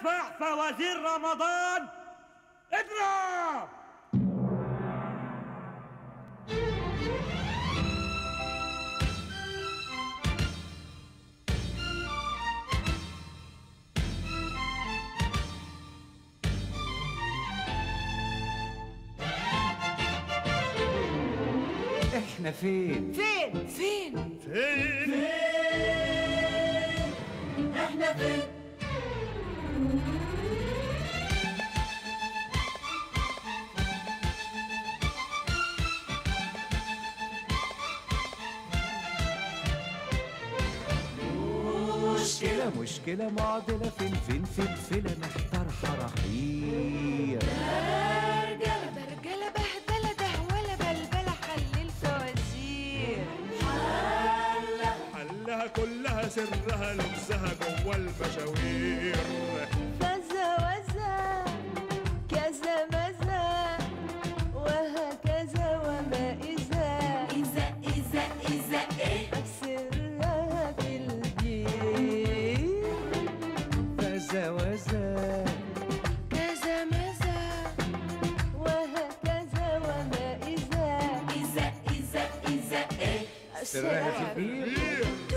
يدفع فوازير رمضان اضرب. احنا فين؟ فين؟ فين؟ فين؟ فين؟ احنا فين؟ مشكلة مشكلة معضلة فين فين فلفلة محتار حرحير كلها سرها لبسها جوا المشاوير فزة وزة كذا مزة وهكذا وما إذا إيه سرها في الجير فزة وزة كذا مزة وهكذا وما إذا إيه سرها في الجير تدوير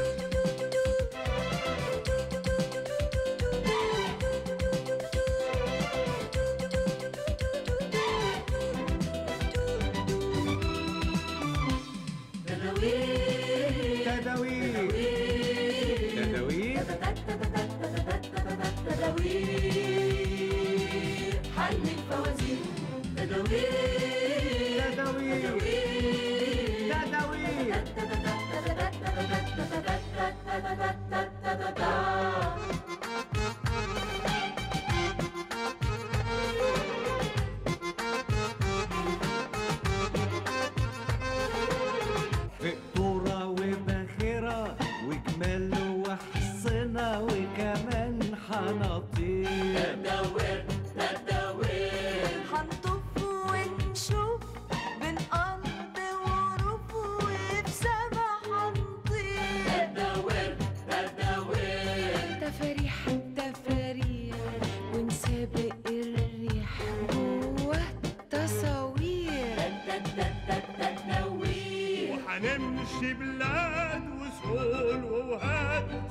حل الفوازير تدوير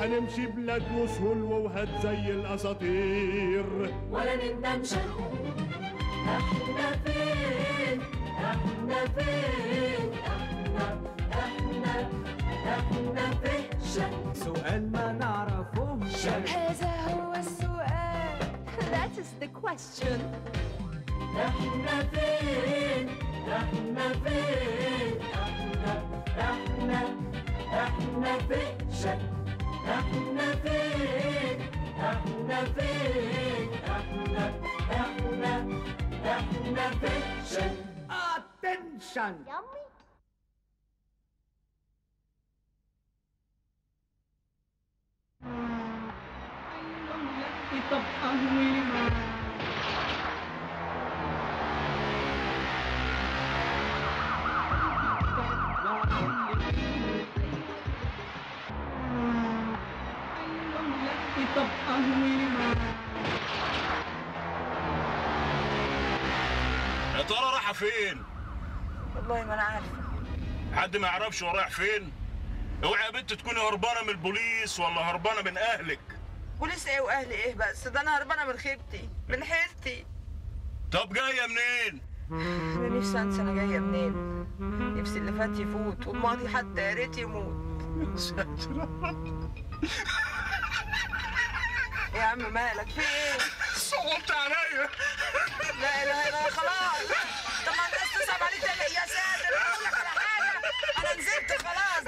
حنمشي بلدوس هلوة وهد زي الاساطير ولا نندم شقوق. احنا فين احنا فين احنا احنا احنا في شق سؤال ما نعرفوش. هذا هو السؤال that is the question. احنا فين احنا فين احنا احنا احنا في شق. احنا فين احنا فين احنا احنا احنا فين. اتنشن يامي. طب قهوه يا ترى رايحه فين؟ والله ما انا عارفه. حد ما يعرفش هو رايح فين؟ اوعي يا بنت تكوني هربانه من البوليس ولا هربانه من اهلك. بوليس ايه واهلي ايه بس؟ ده انا هربانه من خيبتي من حيرتي. طب جايه منين؟ انا نفسي انسى انا جايه منين؟ نفسي اللي فات يفوت والماضي حتى يا ريت يموت. يا ساتر يا رب. يا عم مالك في ايه؟ صوت عليا. لا اله الا الله. خلاص طب ما الناس تصعب عليك تاني. يا ساتر اقول لك على حاجه انا نزلت خلاص.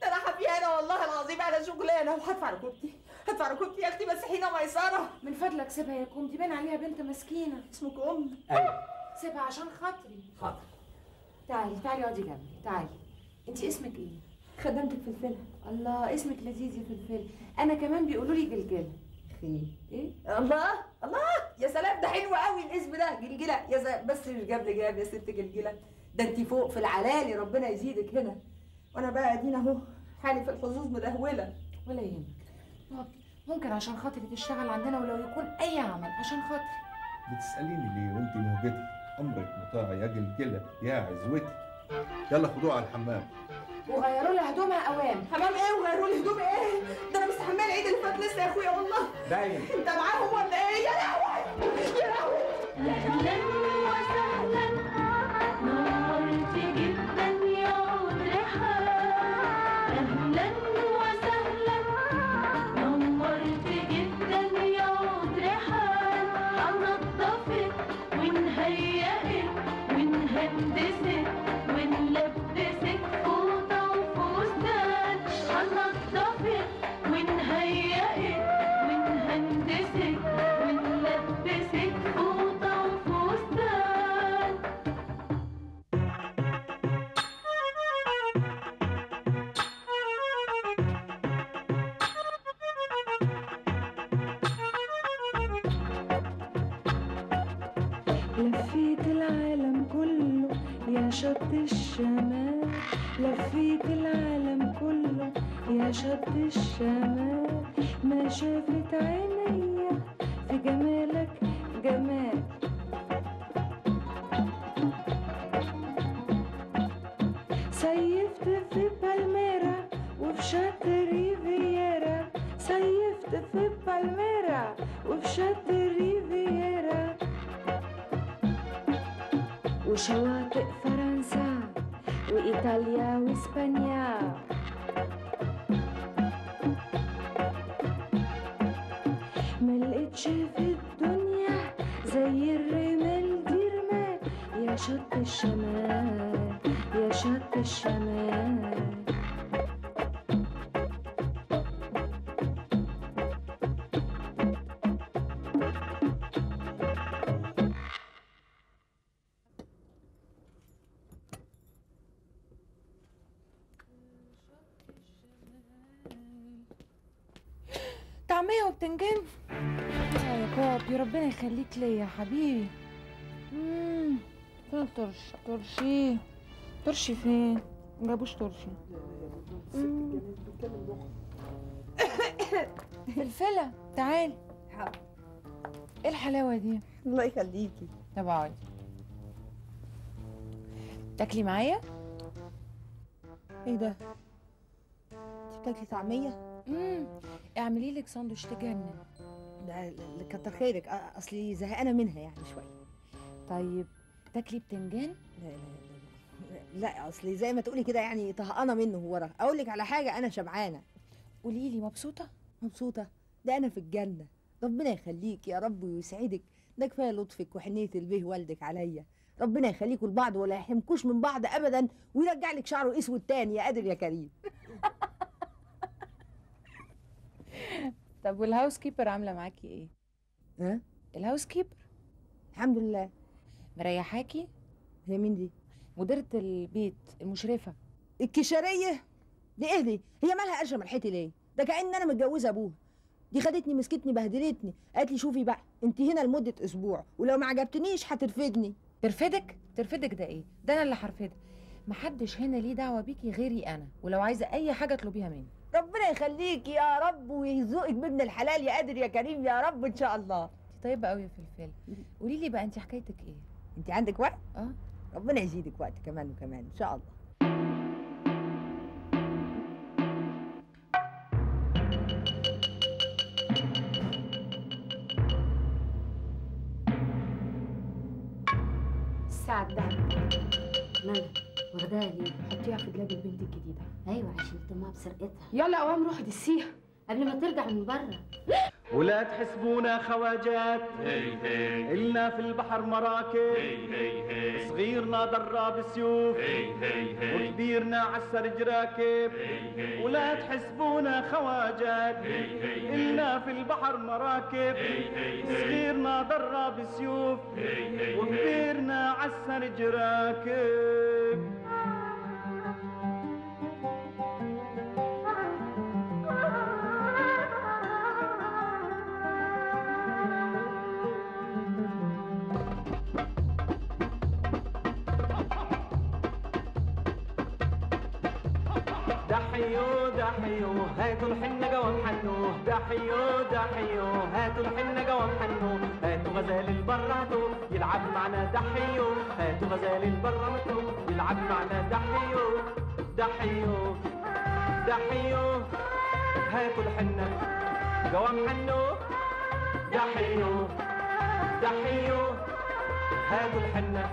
ده الحقيقه دي. هتعركون في يا اختي مسيحينه ميسره. من فضلك سيبها يا كوم، دي باين عليها بنت مسكينه. اسمك ام؟ ايوه. سيبها عشان خاطري. حاضر. تعالي تعالي اقعدي جنبي، تعالي. انت اسمك ايه؟ خدمتك فلفله. الله، اسمك لذيذ يا فلفله. انا كمان بيقولوا لي جلجله. خير ايه؟ الله الله، يا سلام، ده حلو قوي الاسم ده، جلجله. بس مش جاب لي جاب يا ست جلجله، ده انت فوق في العلالي، ربنا يزيدك هنا. وانا بقى ادينا اهو حالي في الحظوظ مدهوله. ولا يهمك، ممكن عشان خاطري تشتغل عندنا، ولو يكون اي عمل عشان خاطري. بتساليني ليه وانت مهجتي؟ امرك مطاع يا جلجله يا عزوتي. يلا خدوها على الحمام وغيروا لها هدومها اوام. حمام ايه وغيروا لي هدوم ايه؟ ده انا مستحمله العيد اللي فات لسه يا اخويا والله. باين انت معاهم ولا ايه؟ يا لهوي يا لهوي. اهلا وسهلا، نورت جدا يا مدرحه. اهلا وسهلا، نورت جدا يا مدرحه. هنضفت ونهيئت ونهندسك ونلبسك شط الشمال. لفيت العالم كله يا شط الشمال، ما شافت عينيا في جمالك جمال. صيفت في بالميرا وفي شط ريفيرا، صيفت في بالميرا وفي شط ريفيرا وشواطئ فرنسا وإيطاليا وإسبانيا. ملقتش في الدنيا زي الرمال دي رمال يا شط الشمال، يا شط الشمال. طعميه وبتنجان يا كوبي، ربنا يخليك ليا يا حبيبي. فين الترش؟ ترشيه ترشي فين؟ مجابوش ترشي. فلفله تعالي. حاضر. ايه الحلاوه دي؟ الله يخليكي. طب اقعدي تاكلي معايا. ايه ده؟ انت بتاكلي طعميه؟ اعملي لك ساندوتش تجنن. ده كتر خيرك، اصلي زهقانه منها يعني شويه. طيب تاكلي بتنجان؟ لا لا لا، اصلي زي ما تقولي كده يعني طهقانه منه ورا. اقول لك على حاجه، انا شبعانه. قولي لي، مبسوطه؟ مبسوطه؟ ده انا في الجنه، ربنا يخليك يا رب ويسعدك. ده كفايه لطفك وحنيه البيه والدك عليا، ربنا يخليكوا لبعض ولا يحرمكوش من بعض ابدا، ويرجع لك شعره اسود تاني يا قادر يا كريم. طب والهاوس كيبر عامله معاكي ايه؟ ها؟ الهاوس كيبر؟ الحمد لله. مريحاكي؟ هي مين دي؟ مديرة البيت المشرفة الكشرية؟ دي ايه دي؟ هي مالها قرشة ملحتي ليه؟ ده كأن انا متجوزة ابوها. دي خدتني مسكتني بهدلتني، قالت لي شوفي بقى انت هنا لمدة اسبوع، ولو ما عجبتنيش هترفدني. ترفدك؟ ترفدك ده ايه؟ ده انا اللي هرفدك. محدش هنا ليه دعوة بيكي غيري انا، ولو عايزة اي حاجة اطلبيها مني. ربنا يخليك يا رب ويرزقك بابن الحلال يا قادر يا كريم يا رب ان شاء الله. انت طيبه قوي يا فلفل. قولي لي بقى، انت حكايتك ايه؟ انت عندك وقت؟ اه. ربنا يزيدك وقت كمان وكمان ان شاء الله. الساعه ده واخداها ليه؟ حطيها في دولاب البنت الجديدة. ايوه عشان تمها بسرقتها. يلا قوام روحي دسيها قبل ما ترجع من بره. ولا تحسبونا خواجات إلنا في البحر مراكب صغيرنا دراب سيوف وكبيرنا عالسرج راكب ولا تحسبونا خواجات إلنا في البحر مراكب صغيرنا دراب سيوف وكبيرنا عالسرج راكب دحيو دحيو هاتوا الحنة قوام حنوه دحيو دحيو هاتوا الحنة قوام حنوه هاتوا غزال البر هاتوا يلعب معنا دحيو هاتوا غزال البر هاتوا يلعب معنا دحيو دحيو دحيو هاتوا الحنة قوام حنوه دحيو دحيو هاتوا الحنة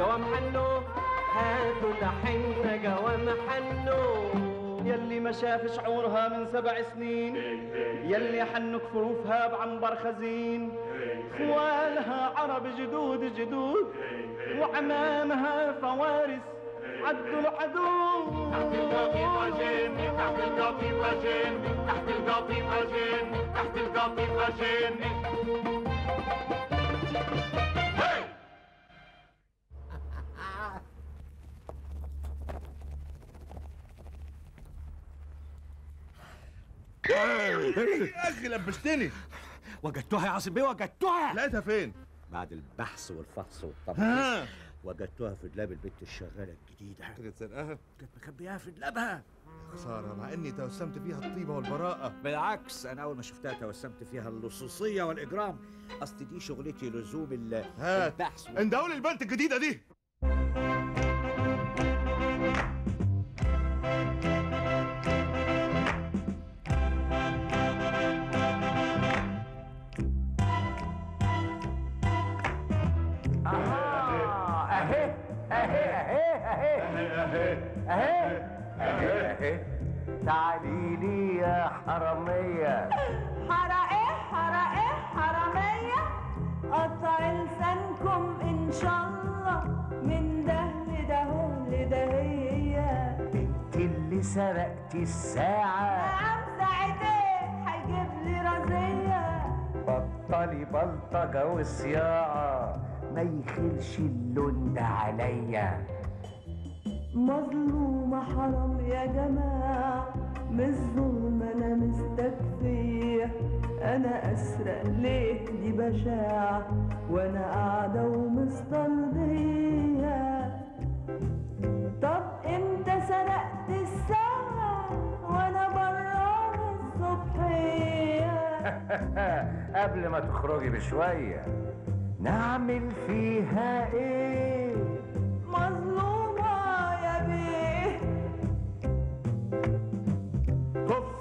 قوام حنوه هاتوا الحنة قوام حنوه يلي ما شاف شعورها من 7 سنين يلي حن كفوفها بعنبر خزين خوالها عرب جدود جدود وعمامها فوارس عدوا العدو تحت القطيفة جن تحت القطيفة جن تحت القطيفة جن تحت القطيفة جن يا اخي لبستني. وجدتوها يا عاصم بيه وجدتوها. لقيتها فين؟ بعد البحث والفحص والطبخ وجدتوها في دولاب البنت الشغاله الجديده. انت كنت سرقاها؟ كانت مخبياها في دولابها. خساره مع اني توسمت فيها الطيبه والبراءه. بالعكس انا اول ما شفتها توسمت فيها اللصوصيه والاجرام. اصل دي شغلتي لزوم البحث. اندهولي البنت الجديده دي. تعالي لي يا حرامية حرا ايه حرا ايه حرامية قطع لسانكم ان شاء الله من ده لده لده هي انت اللي سرقتي الساعة نعم ساعتين هيجيب لي رزية بطلي بلطجة وصياعة ما يخلش اللون ده عليا مظلومة حرام يا جماعة مش ظلم أنا مستكفية أنا أسرق ليه دي بشاعة وأنا قاعدة ومسترضية طب إمتى سرقت الساعة وأنا برا من الصبحية قبل ما تخرجي بشوية نعمل فيها إيه مظلوم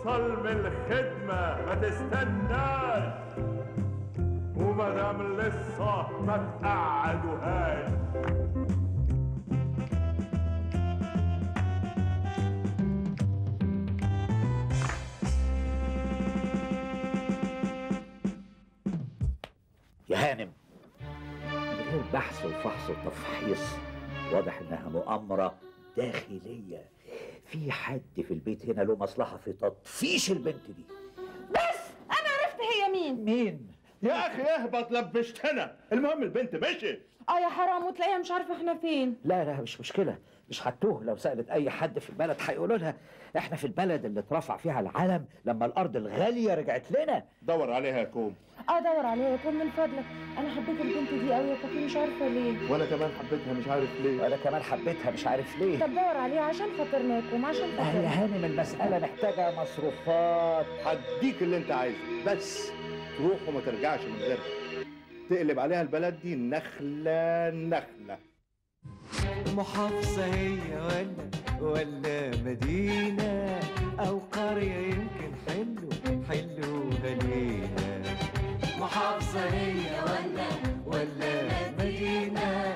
تفصل من الخدمة ما تستناش ومدام لسه ما تقعدوهاش يا هانم من غير بحث وفحص وتفحيص واضح انها مؤامرة داخلية في حد في البيت هنا له مصلحة في تطفيش البنت دي بس أنا عرفت هي مين يا أخي اهبط لبشتنا المهم البنت مشيت يا حرام وتلاقيها مش عارفة احنا فين لا مش مشكلة مش هتوه لو سألت أي حد في البلد هيقولوا لها احنا في البلد اللي اترفع فيها العلم لما الأرض الغالية رجعت لنا دور عليها يا كوم دور عليها يا كوم من فضلك أنا حبيت البنت دي قوي يا مش عارفة ليه وأنا كمان حبيتها مش عارف ليه وأنا كمان حبيتها مش عارف ليه طب دور عليها عشان خاطرنا يا كوم عشان خاطرنا يا هانم المسألة محتاجة مصروفات هديك اللي أنت عايزه بس تروح وما ترجعش من غيرها تقلب عليها البلد دي نخلة محافظة هي ولا مدينة أو قرية يمكن حلو غنينا محافظة هي ولا مدينة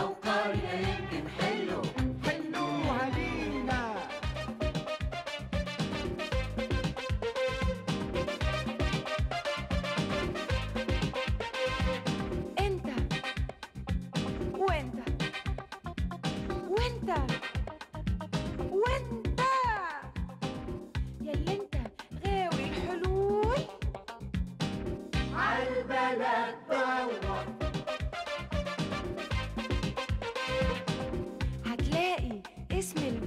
أو قرية يمكن حلو علينا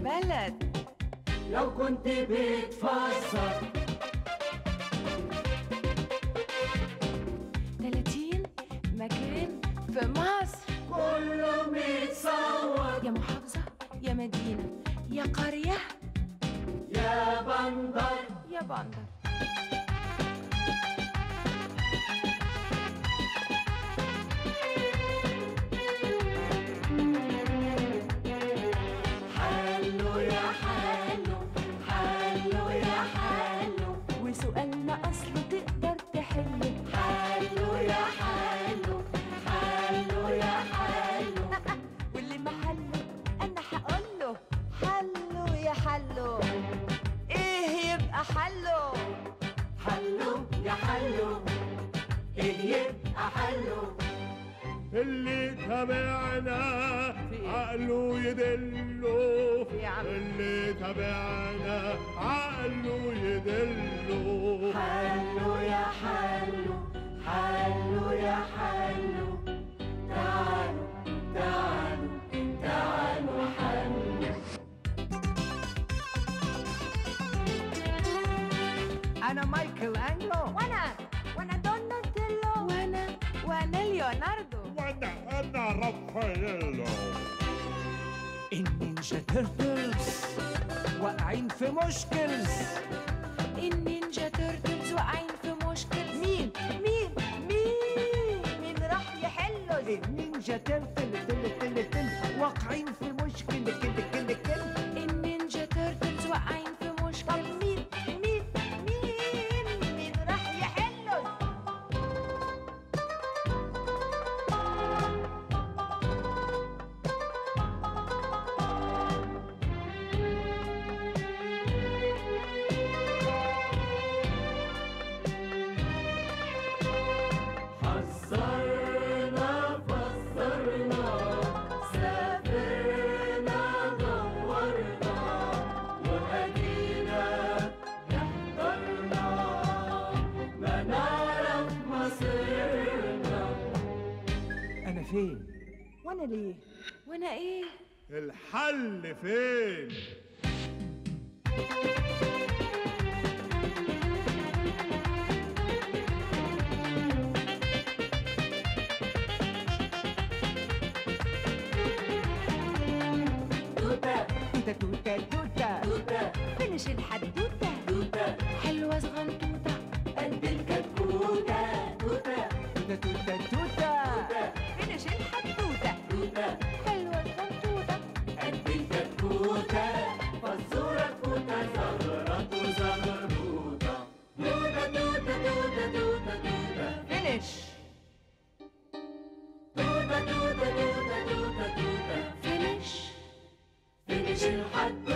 البلد. لو كنت بتفسر 30 مكان في مصر كله متصور، يا محافظة يا مدينة يا قرية يا بندر يا بندر. حلو يا حلو حلو يا حلو، وسؤالنا أصله تقدر تحله. حلو يا حلو حلو يا حلو واللي محله أنا هقوله حلو يا حلو. إيه يبقى حلو؟ حلو يا حلو إيه يبقى حلو؟ اللي تابعنا عقله يدله، اللي تابعنا عقله يدله. حلو يا حلو حلو يا حلو، تعالوا تعالوا تعالوا حلو. أنا مايكل أنجلو، وأنا دوناتيلو، وأنا ليوناردو، وأنا رافائيلو. النينجا تيرتلز واقعين في مشكلز، النينجا تيرتلز واقعين في مشكلز. مين مين مين مين راح يحله؟ النينجا تيرتلز واقعين في مشكل النينجا تيرتلز واقعين في مشكل. طب مين مين مين مين راح يحله؟ فين؟ وانا ليه؟ وانا ايه؟ الحل فين؟ توتة توتة توتة توتة توتة فينش الحدوتة توتة حلوة صغنطوطة قد الكتكوتة توتة توتة توتة توتة فينش الحدوتة توتة حلوة الغنطوطة قد الكتكوتة فزورة كوتة زغرة وزغروطة توتة توتة توتة توتة توتة فينش توتة توتة توتة توتة توتة فينش الحدوتة.